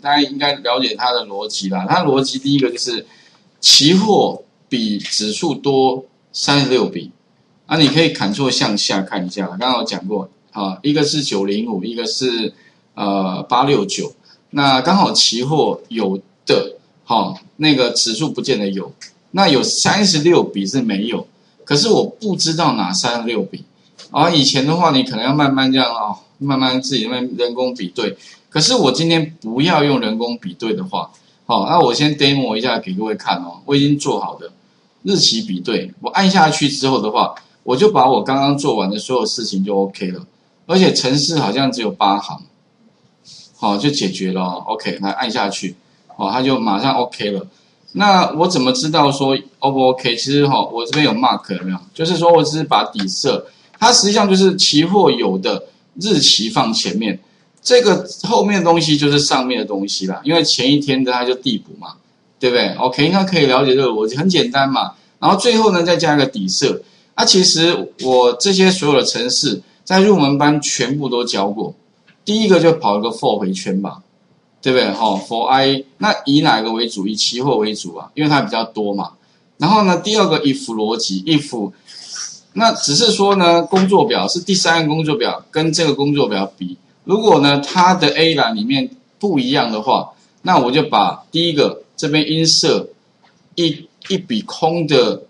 大家应该了解它的逻辑啦。它逻辑第一个就是期货比指数多36笔，啊，你可以Ctrl向下看一下，刚刚我讲过啊，一个是905，一个是869，那刚好期货有的，好，那个指数不见得有，那有36笔是没有，可是我不知道哪36笔。 而以前的话，你可能要慢慢这样啊、哦，慢慢自己人工比对。可是我今天不要用人工比对的话，好、哦，那我先 demo 一下给各位看哦，我已经做好的日期比对，我按下去之后的话，我就把我刚刚做完的所有事情就 OK 了，而且程式好像只有8行，好、哦、就解决了、哦、，OK， 来按下去，哦，它就马上 OK 了。那我怎么知道说 O 不 OK？ 其实哈、哦，我这边有 mark 有没有？就是说我只是把底色。 它实际上就是期货有的日期放前面，这个后面的东西就是上面的东西啦，因为前一天的它就递补嘛，对不对 ？OK， 应该可以了解这个逻辑，很简单嘛。然后最后呢，再加一个底色。啊，其实我这些所有的程式在入门班全部都教过。第一个就跑一个 for 回圈吧，对不对？哈、哦、，for i 那以哪个为主？以期货为主啊，因为它比较多嘛。然后呢，第二个 if 逻辑 if。 那只是说呢，工作表是第3个工作表跟这个工作表比，如果呢它的 A 栏里面不一样的话，那我就把第一个这边insert一笔空的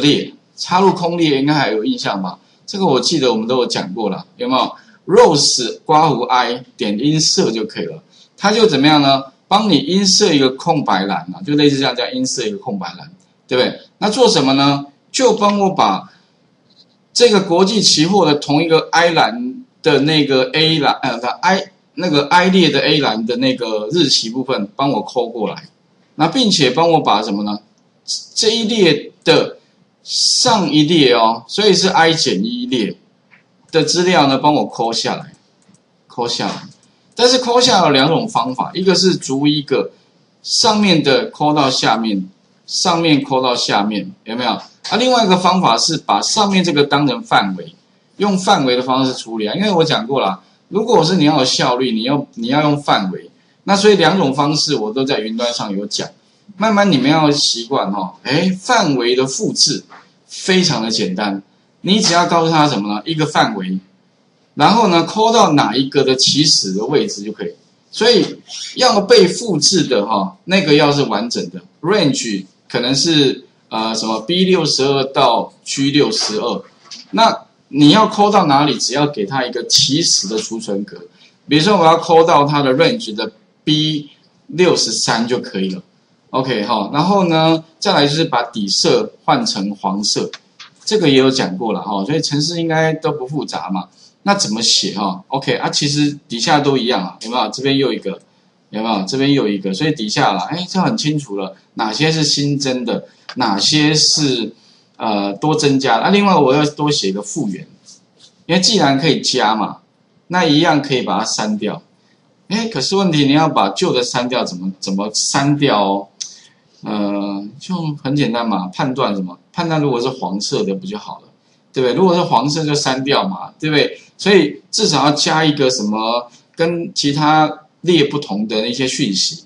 列插入空列，应该还有印象吧？这个我记得我们都有讲过了，有没有 ？Rose 刮胡 I 点insert就可以了，它就怎么样呢？帮你insert一个空白栏啊，就类似这样叫insert一个空白栏，对不对？那做什么呢？就帮我把 这个国际期货的同一个 I 栏的那个 A 栏，I 列的 A 栏的那个日期部分，帮我抠过来，那并且帮我把什么呢？这一列的上一列哦，所以是 I 减1列的资料呢，帮我抠下来，抠下来。但是抠下来有2种方法，一个是逐一个上面的抠到下面，上面抠到下面，有没有？ 啊，另外一个方法是把上面这个当成范围，用范围的方式处理啊。因为我讲过了，如果是你要有效率，你要用范围，那所以2种方式我都在云端上有讲。慢慢你们要习惯哦，哎，范围的复制非常的简单，你只要告诉他什么呢？一个范围，然后呢，抠到哪一个的起始的位置就可以。所以要被复制的哈，那个要是完整的 range 可能是。 什么 B62 到 G62， 那你要抠到哪里？只要给它一个起始的储存格，比如说我要抠到它的 range 的 B63 就可以了。OK 哈，然后呢，再来就是把底色换成黄色，这个也有讲过了哈，所以程式应该都不复杂嘛。那怎么写哈 ？OK 啊，其实底下都一样啊，有没有？这边又一个，有没有？这边又一个，所以底下啦，哎，这很清楚了，哪些是新增的。 哪些是多增加的？啊，另外我要多写一个复原，因为既然可以加嘛，那一样可以把它删掉。哎，可是问题你要把旧的删掉，怎么删掉、哦？就很简单嘛，判断什么？判断如果是黄色的不就好了，对不对？如果是黄色就删掉嘛，对不对？所以至少要加一个什么跟其他列不同的一些讯息。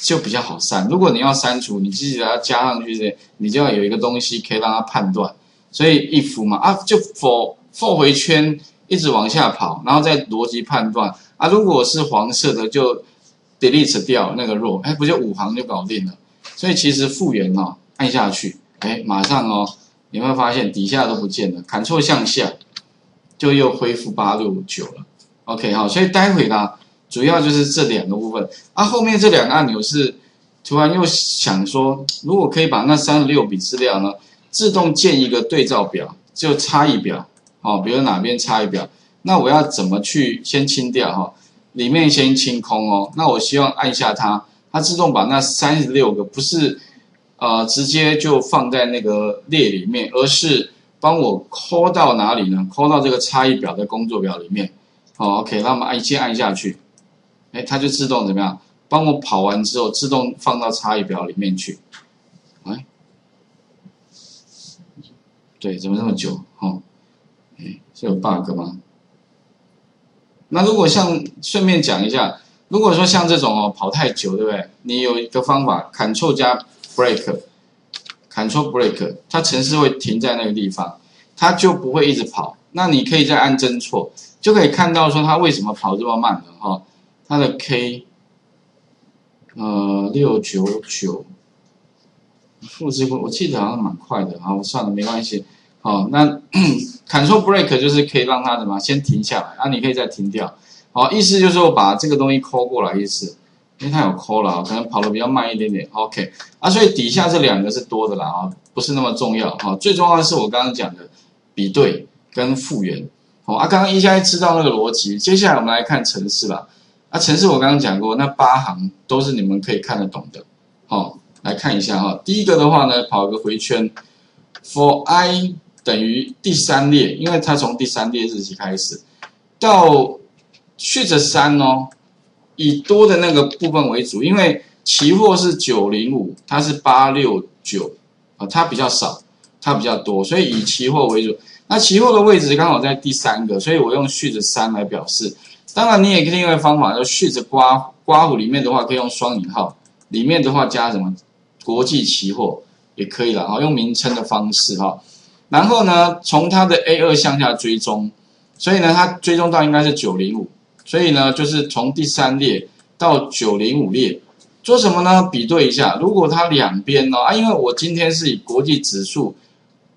就比较好删。如果你要删除，你自己要加上去，你就要有一个东西可以让它判断。所以 if 嘛，啊，就 for 回圈一直往下跑，然后再逻辑判断啊。如果是黄色的，就 delete 掉那个 row， 哎，不就5行就搞定了。所以其实复原哦，按下去，哎，马上哦，你会发现底下都不见了 ，Ctrl 向下，就又恢复869了。OK 好，所以待会啦。 主要就是这2个部分啊，后面这2个按钮是突然又想说，如果可以把那36笔资料呢自动建一个对照表，就差异表，好、哦，比如哪边差异表，那我要怎么去先清掉哈、哦？里面先清空哦。那我希望按下它，它自动把那36个不是直接就放在那个列里面，而是帮我抠到哪里呢？抠到这个差异表的工作表里面。好、哦、，OK， 那我们先按下去。 哎，它就自动怎么样？帮我跑完之后，自动放到差异表里面去。哎，对，怎么那么久？哦，哎，是有 bug 吗？那如果像顺便讲一下，如果说像这种哦跑太久，对不对？你有一个方法 ，Ctrl 加 Break，Ctrl Break， 它程式会停在那个地方，它就不会一直跑。那你可以再按侦错，就可以看到说它为什么跑这么慢了哈。它的 K， 699，复制过，我记得好像蛮快的啊。我算了，没关系。好，那Ctrl Break 就是可以让它怎么先停下来，啊，你可以再停掉。 好，意思就是我把这个东西抠过来，意思，因为它有抠了，可能跑得比较慢一点点。OK， 啊，所以底下这两个是多的啦，啊，不是那么重要。哈，最重要的是我刚刚讲的比对跟复原。好，啊，刚刚一下知道那个逻辑，接下来我们来看程式啦。啊，程式我刚刚讲过，那8行都是你们可以看得懂的。好，来看一下哈，第一个的话呢，跑一个回圈 ，for i 等于第三列，因为它从第三列日期开始到。 续着3哦，以多的那个部分为主，因为期货是905，它是869，啊，它比较少，它比较多，所以以期货为主。那期货的位置刚好在第三个，所以我用续着3来表示。当然，你也可以另外一个方法，就续着刮胡里面的话，可以用双引号，里面的话加什么国际期货也可以了啊，用名称的方式哈。然后呢，从它的 A2 向下追踪，所以呢，它追踪到应该是905。 所以呢，就是从第3列到905列，做什么呢？比对一下，如果它两边呢、哦，啊，因为我今天是以国际指数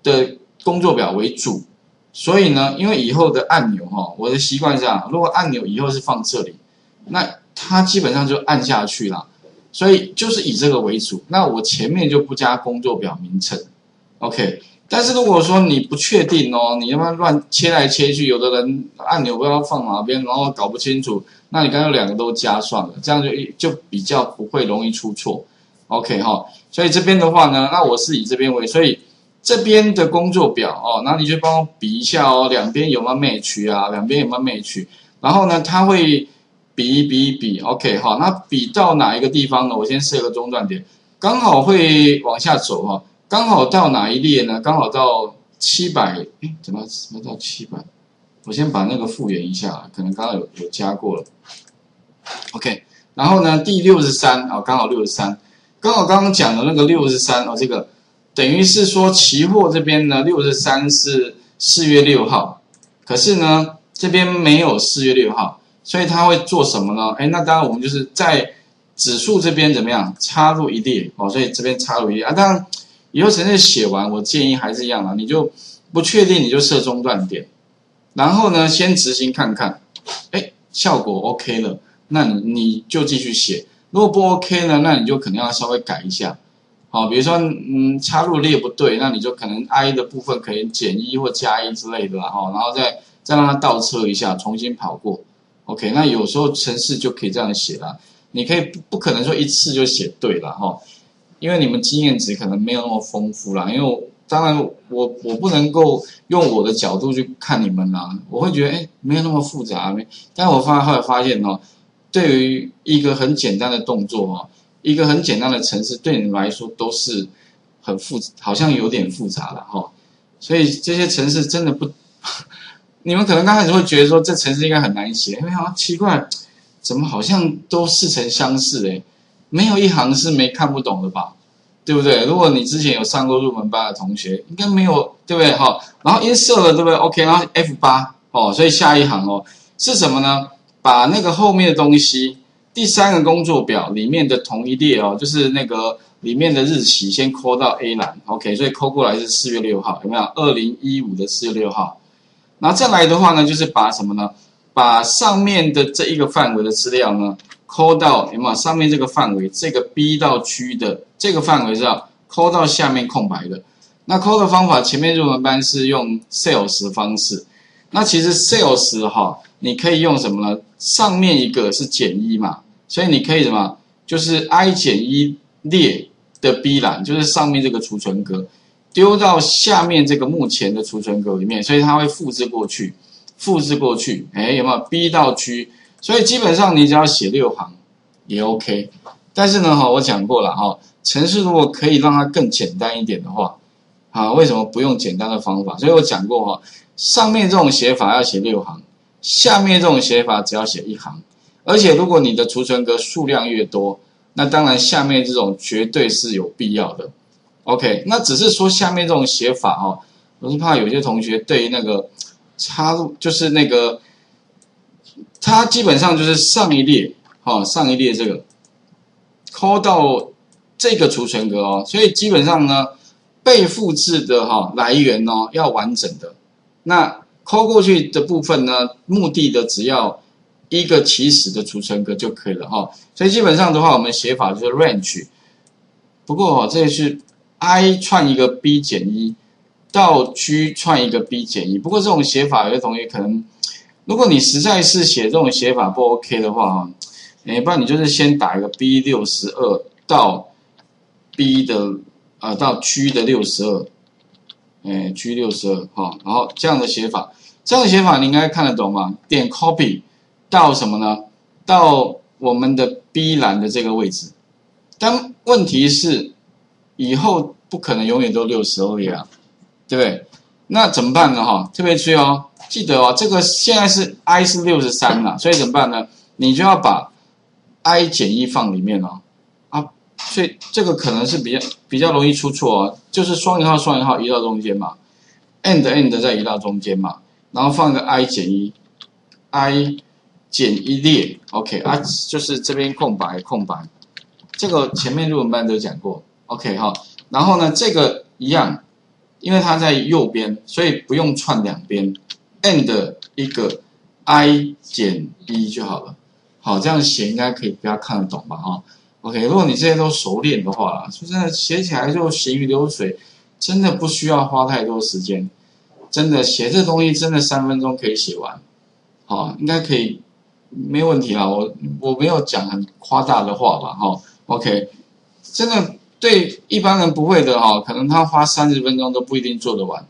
的工作表为主，所以呢，因为以后的按钮哈、哦，我的习惯是啊，如果按钮以后是放这里，那它基本上就按下去啦，所以就是以这个为主。那我前面就不加工作表名称 ，OK。 但是如果说你不确定哦，你要不然乱切来切去，有的人按钮不知道放哪边，然后搞不清楚，那你干脆两个都加算了，这样就比较不会容易出错。OK 哈，所以这边的话呢，那我是以这边为，所以这边的工作表哦，那你就帮我比一下哦，两边有没有 match 啊，两边有没有 match， 然后呢，它会比一比一比 ，OK 哈，那比到哪一个地方呢？我先设个中断点，刚好会往下走哈。 刚好到哪一列呢？刚好到700，哎，怎么到700？我先把那个复原一下，可能刚刚有加过了。OK， 然后呢，第63啊、哦，刚好63，刚好刚刚讲的那个63哦，这个等于是说期货这边呢，63是4月6号，可是呢这边没有4月6号，所以它会做什么呢？哎，那当然我们就是在指数这边怎么样插入一列哦，所以这边插入一列啊，当然。 以后程式写完，我建议还是一样啦，你就不确定你就设中断点，然后呢先执行看看，哎效果 OK 了，那你就继续写。如果不 OK 呢，那你就可能要稍微改一下，好，比如说插入列不对，那你就可能 I 的部分可以减1或加1之类的啦，哈，然后再让它倒车一下，重新跑过。OK， 那有时候程式就可以这样写啦，你可以不可能说一次就写对啦，哈。 因为你们经验值可能没有那么丰富啦，因为当然我不能够用我的角度去看你们啦，我会觉得哎没有那么复杂，但我后来发现哦，对于一个很简单的动作哦，一个很简单的程式对你们来说都是很复杂，好像有点复杂了哈、哦，所以这些程式真的不，你们可能刚开始会觉得说这程式应该很难写，因为好像奇怪，怎么好像都似曾相识哎。 没有一行是没看不懂的吧，对不对？如果你之前有上过入门班的同学，应该没有，对不对？哈，然后insert了，对不对 ？OK， 然后 F8 哦，所以下一行哦是什么呢？把那个后面的东西，第3个工作表里面的同一列哦，就是那个里面的日期先抠到 A 栏 ，OK， 所以抠过来是4月6号，有没有？ 2015的4月6号，然后再来的话呢，就是把什么呢？把上面的这一个范围的资料呢。 抠到有没有上面这个范围，这个 B 到 G 的这个范围是要抠到下面空白的。那抠的方法，前面入门班是用 sales 方式。那其实 sales 哈，你可以用什么呢？上面一个是-1嘛，所以你可以什么？就是 I-1 列的 B 栏，就是上面这个储存格，丢到下面这个目前的储存格里面，所以它会复制过去，复制过去。哎，有没有 B 到 G？ 所以基本上你只要写6行也 OK， 但是呢哈，我讲过了哈，程式如果可以让它更简单一点的话，啊，为什么不用简单的方法？所以我讲过哈，上面这种写法要写6行，下面这种写法只要写1行，而且如果你的储存格数量越多，那当然下面这种绝对是有必要的。OK， 那只是说下面这种写法哦，我是怕有些同学对于那个插入就是那个，它基本上就是上一列，哦，上一列这个抠到这个储存格哦，所以基本上呢，被复制的哈来源哦要完整的，那抠过去的部分呢，目的的只要一个起始的储存格就可以了哈，所以基本上的话，我们写法就是 range。 不过哦，这是 i 串一个 b 减1到 g 串一个 b 减1。不过这种写法，有些同学可能，如果你实在是写这种写法不 OK 的话啊，不然你就是先打一个 b62 到 b 的到 g 的62，g62 哈，然后这样的写法，你应该看得懂吗？点 copy 到什么呢？到我们的 b 栏的这个位置。但问题是，以后不可能永远都62页啊，对不对？那怎么办呢？哈，特别注意哦，记得哦，这个现在是 i 是63啦，所以怎么办呢？你就要把 i 减1放里面哦，啊，所以这个可能是比较容易出错哦，就是双引号双引号移到中间嘛 ，and 再移到中间嘛，然后放个 i 减1，i 减1列 ，OK 啊，就是这边空白空白。这个前面入门班都讲过 ，OK 哈。然后呢，这个一样，因为它在右边，所以不用串两边 ，and 一个 i 减1就好了。好，这样写应该可以比较看得懂吧？哈 ，OK。如果你这些都熟练的话，就真的写起来就行云流水，真的不需要花太多时间。真的写这东西真的3分钟可以写完，好，应该可以没问题啦。我没有讲很夸大的话吧？哈。OK， 真的对一般人不会的哈，可能他花30分钟都不一定做得完，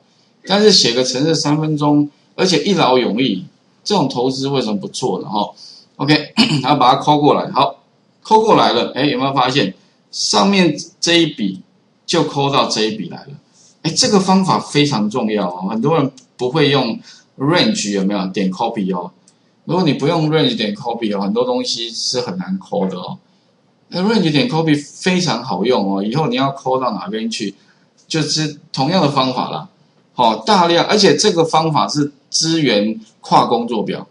但是写个程式3分钟，而且一劳永逸，这种投资为什么不做呢？哈 ，OK， 然后把它抠过来，好，抠过来了，哎，有没有发现上面这一笔就抠到这一笔来了？哎，这个方法非常重要哦，很多人不会用 range 有没有点 copy 哦？如果你不用 range 点 copy 哦，很多东西是很难抠的哦。range 点 copy 非常好用哦，以后你要 copy 到哪边去，就是同样的方法啦。好，大量，而且这个方法是支援跨工作表，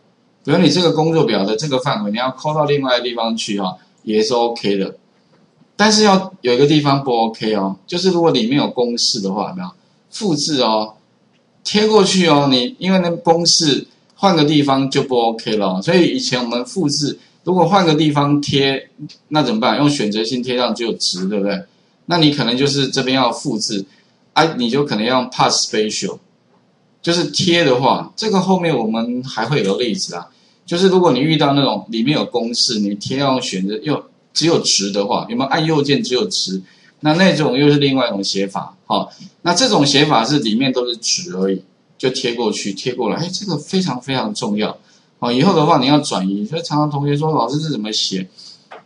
比如你这个工作表的这个范围，你要 copy 到另外的地方去哈，也是 OK 的。但是要有一个地方不 OK 哦，就是如果里面有公式的话，有没有复制哦，贴过去哦，你因为那公式换个地方就不 OK 了哦，所以以前我们复制。如果换个地方贴，那怎么办？用选择性贴上只有值，对不对？那你可能就是这边要复制，啊，你就可能要用 pass spatial。就是贴的话，这个后面我们还会有个例子啊。就是如果你遇到那种里面有公式，你贴要用选择又只有值的话，有没有按右键只有值？那种又是另外一种写法，好，那这种写法是里面都是值而已，就贴过去贴过来，哎，这个非常非常重要。哦，以后的话你要转移，所以常常同学说老师是怎么写，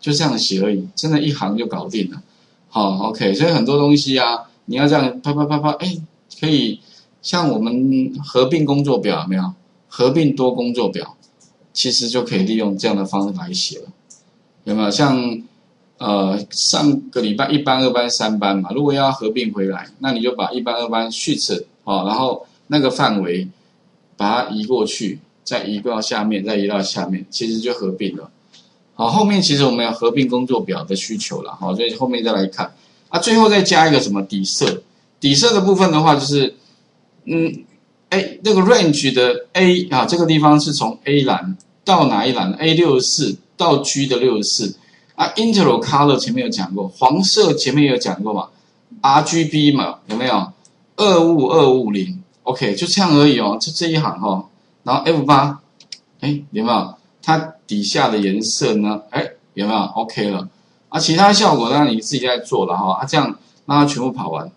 就这样写而已，真的一行就搞定了。好 ，OK， 所以很多东西啊，你要这样啪啪啪啪，哎，可以像我们合并工作表有没有？合并多工作表，其实就可以利用这样的方式来写了，有没有？像上个礼拜1班、2班、3班嘛，如果要合并回来，那你就把1班、2班sheets哦，然后那个范围把它移过去。再移到下面，其实就合并了。好，后面其实我们有合并工作表的需求了，好，所以后面再来看。啊，最后再加一个什么底色？底色的部分的话，就是，哎，那个 range 的 A 啊，这个地方是从 A 栏到哪一栏 ？A64 到 G 的64啊 ，Interval Color 前面有讲过，黄色前面有讲过嘛 ，RGB 嘛，有没有？25250 ，OK， 就这样而已哦，就这一行哦。然后 F8， 哎，有没有？它底下的颜色呢？哎，有没有 ？OK 了啊，其他效果当然你自己在做了哈啊，这样让它全部跑完，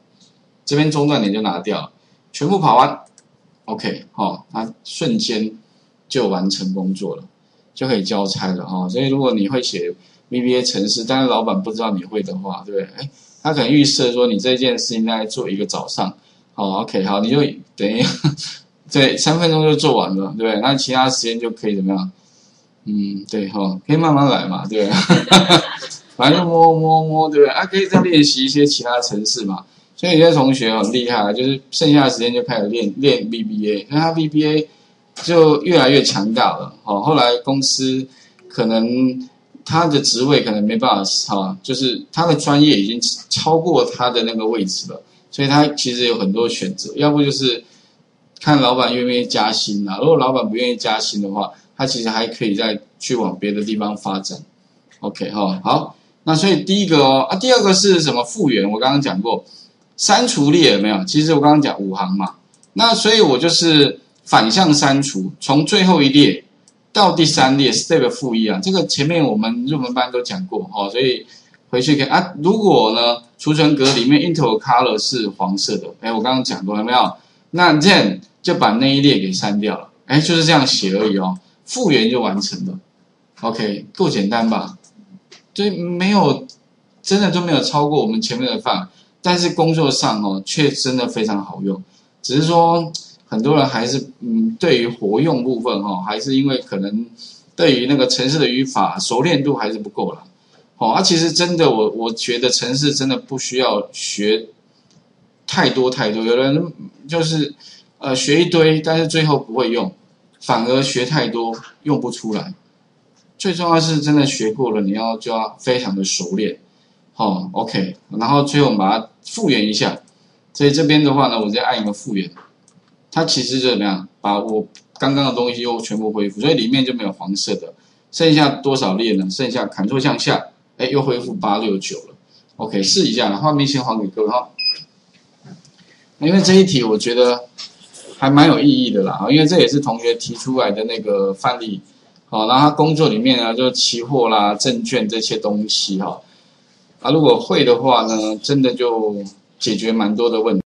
这边中断点就拿掉了，全部跑完 ，OK 哦，它瞬间就完成工作了，就可以交差了哈、哦。所以如果你会写 VBA 程式，但是老板不知道你会的话，对不对？哎，他可能预设说你这件事情大概做一个早上，好、哦、，OK， 好，你就等于。对，3分钟就做完了，对不对？那其他时间就可以怎么样？嗯，对哈、哦，可以慢慢来嘛，对、啊，反正摸，对不对？啊，可以再练习一些其他程式嘛。所以有些同学很厉害，就是剩下的时间就开始练 VBA， 那他 VBA 就越来越强大了。哦，后来公司可能他的职位可能没办法，哈、哦，就是他的专业已经超过他的那个位置了，所以他其实有很多选择，要不就是看老板愿不愿意加薪啦、啊。如果老板不愿意加薪的话，他其实还可以再去往别的地方发展 ，OK 哈、哦，好，那所以第一个哦，啊，第二个是什么复原？我刚刚讲过，删除列有没有？其实我刚刚讲五行嘛，那所以我就是反向删除，从最后一列到第三列 ，step 负一啊，这个前面我们入门班都讲过哦，所以回去可以啊。如果呢，储存格里面 Intel Color 是黄色的，哎，我刚刚讲过有没有？那 Zen 就把那一列给删掉了，哎，就是这样写而已哦。复原就完成了 ，OK， 够简单吧？对，没有，真的都没有超过我们前面的范围，但是工作上哦，却真的非常好用。只是说很多人还是对于活用部分哦，还是因为可能对于那个程式的语法熟练度还是不够啦。哦，啊，其实真的我觉得程式真的不需要学太多，有人就是学一堆，但是最后不会用。反而学太多用不出来，最重要是真的学过了，就要非常的熟练，哦 ，OK， 然后最后我们把它复原一下，所以这边的话呢，我再按一个复原，它其实就怎么样，把我刚刚的东西又全部恢复，所以里面就没有黄色的，剩下多少列呢？剩下 Ctrl 向下，哎，又恢复869了 ，OK， 试一下，画面先还给各位哈，因为这一题我觉得还蛮有意义的啦，因为这也是同学提出来的那个范例，好、哦，然后他工作里面呢，就期货啦、证券这些东西哈、哦，啊，如果会的话呢，真的就解决蛮多的问题。